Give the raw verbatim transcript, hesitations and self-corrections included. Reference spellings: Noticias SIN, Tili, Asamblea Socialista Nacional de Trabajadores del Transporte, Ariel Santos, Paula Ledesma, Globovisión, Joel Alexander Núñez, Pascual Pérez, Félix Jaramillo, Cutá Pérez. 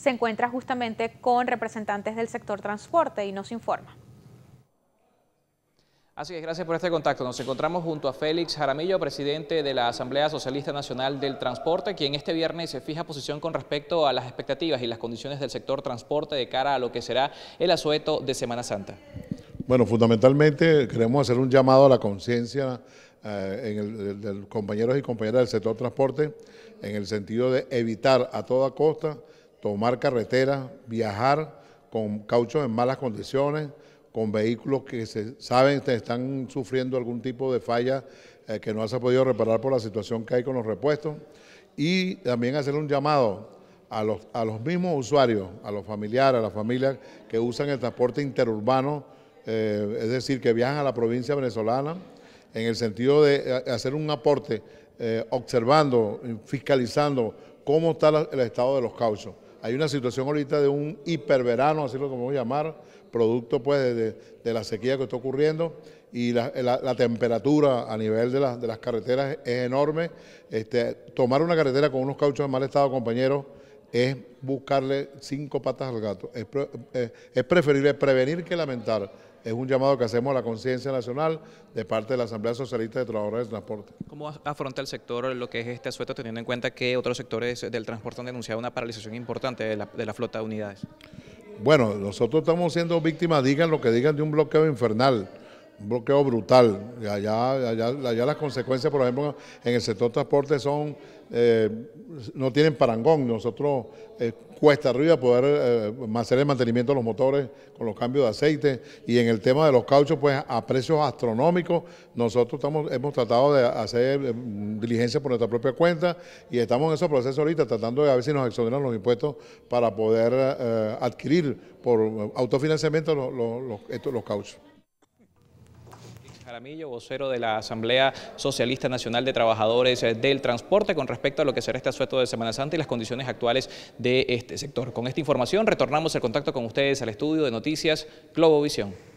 se encuentra justamente con representantes del sector transporte y nos informa. Así es, gracias por este contacto. Nos encontramos junto a Félix Jaramillo, presidente de la Asamblea Socialista Nacional del Transporte, quien este viernes se fija posición con respecto a las expectativas y las condiciones del sector transporte de cara a lo que será el asueto de Semana Santa. Bueno, fundamentalmente queremos hacer un llamado a la conciencia eh, en el, de los compañeros y compañeras del sector transporte en el sentido de evitar a toda costa tomar carretera, viajar con cauchos en malas condiciones, con vehículos que se saben que están sufriendo algún tipo de falla eh, que no se ha podido reparar por la situación que hay con los repuestos, y también hacer un llamado a los, a los mismos usuarios, a los familiares, a las familias que usan el transporte interurbano, eh, es decir, que viajan a la provincia venezolana, en el sentido de hacer un aporte, eh, observando, fiscalizando cómo está la, el estado de los cauchos. Hay una situación ahorita de un hiperverano, así lo podemos llamar, producto pues de, de la sequía que está ocurriendo, y la, la, la temperatura a nivel de, la, de las carreteras es enorme. Este, tomar una carretera con unos cauchos en mal estado, compañeros, es buscarle cinco patas al gato. Es, es, es preferible prevenir que lamentar. Es un llamado que hacemos a la conciencia nacional de parte de la Asamblea Socialista de Trabajadores del Transporte. ¿Cómo afronta el sector lo que es este asueto, teniendo en cuenta que otros sectores del transporte han denunciado una paralización importante de la, de la flota de unidades? Bueno, nosotros estamos siendo víctimas, digan lo que digan, de un bloqueo infernal, un bloqueo brutal. Allá, allá, allá las consecuencias, por ejemplo, en el sector transporte son, eh, no tienen parangón. Nosotros eh, cuesta arriba poder eh, hacer el mantenimiento de los motores con los cambios de aceite, y en el tema de los cauchos, pues a precios astronómicos. Nosotros estamos, hemos tratado de hacer eh, diligencia por nuestra propia cuenta, y estamos en esos procesos ahorita, tratando de a ver si nos exoneran los impuestos para poder eh, adquirir por autofinanciamiento los, los, los, estos, los cauchos. Jaramillo, vocero de la Asamblea Socialista Nacional de Trabajadores del Transporte, con respecto a lo que será este asueto de Semana Santa y las condiciones actuales de este sector. Con esta información retornamos el contacto con ustedes al estudio de noticias Globovisión.